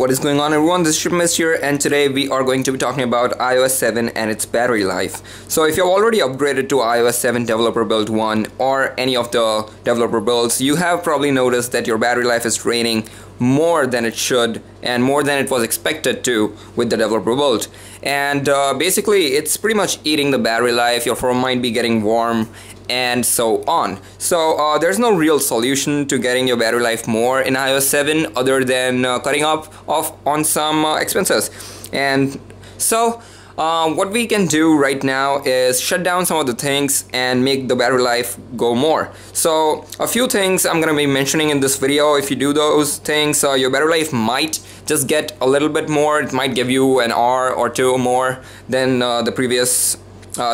What is going on, everyone? This is Chippermist here, and today we are going to be talking about iOS 7 and its battery life. So if you've already upgraded to iOS 7 Developer Build 1 or any of the developer builds, you have probably noticed that your battery life is draining more than it should and more than it was expected to with the developer build. And basically it's pretty much eating the battery life. Your phone might be getting warm and so on. So there's no real solution to getting your battery life more in iOS 7 other than cutting off on some expenses. And so what we can do right now is shut down some of the things and make the battery life go more. So a few things I'm gonna be mentioning in this video. If you do those things, your battery life might just get a little bit more. It might give you an hour or two more than the previous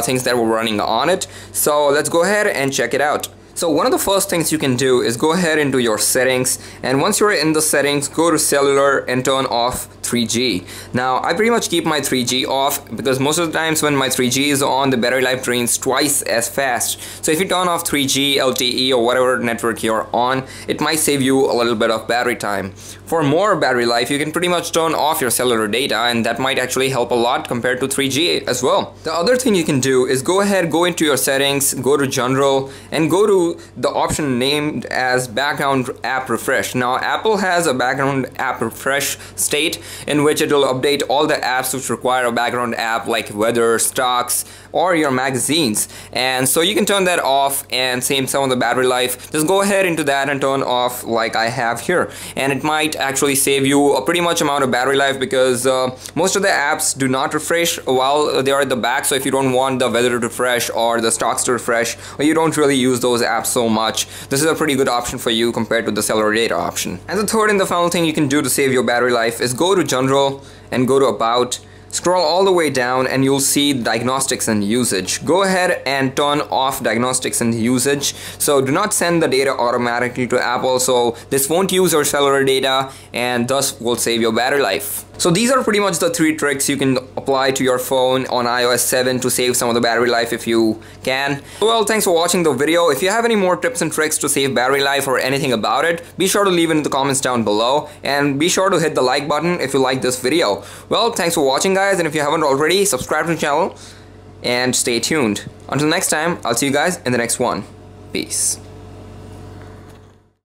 things that were running on it. So let's go ahead and check it out. So one of the first things you can do is go ahead into your settings, and once you're in the settings, go to cellular and turn off 3G. Now I pretty much keep my 3G off because most of the times when my 3G is on, the battery life drains twice as fast. So if you turn off 3G, LTE or whatever network you're on, it might save you a little bit of battery time. For more battery life, you can pretty much turn off your cellular data, and that might actually help a lot compared to 3G as well. The other thing you can do is go ahead, go into your settings, go to general, and go to the option named as background app refresh. Now Apple has a background app refresh state in which it will update all the apps which require a background app, like weather, stocks, or your magazines. And so you can turn that off and save some of the battery life. Just go ahead into that and turn off like I have here, and it might actually save you a pretty much amount of battery life because most of the apps do not refresh while they are at the back. So if you don't want the weather to refresh or the stocks to refresh, or you don't really use those apps so much, this is a pretty good option for you compared to the cellular data option. And the third and the final thing you can do to save your battery life is go to general and go to about, scroll all the way down, and you'll see diagnostics and usage. Go ahead and turn off diagnostics and usage. So do not send the data automatically to Apple, so this won't use your cellular data and thus will save your battery life. So these are pretty much the three tricks you can apply to your phone on iOS 7 to save some of the battery life if you can. Well, thanks for watching the video. If you have any more tips and tricks to save battery life or anything about it, be sure to leave it in the comments down below, and be sure to hit the like button if you like this video. Well, thanks for watching, guys, and if you haven't already, subscribe to the channel and stay tuned. Until next time, I'll see you guys in the next one. Peace.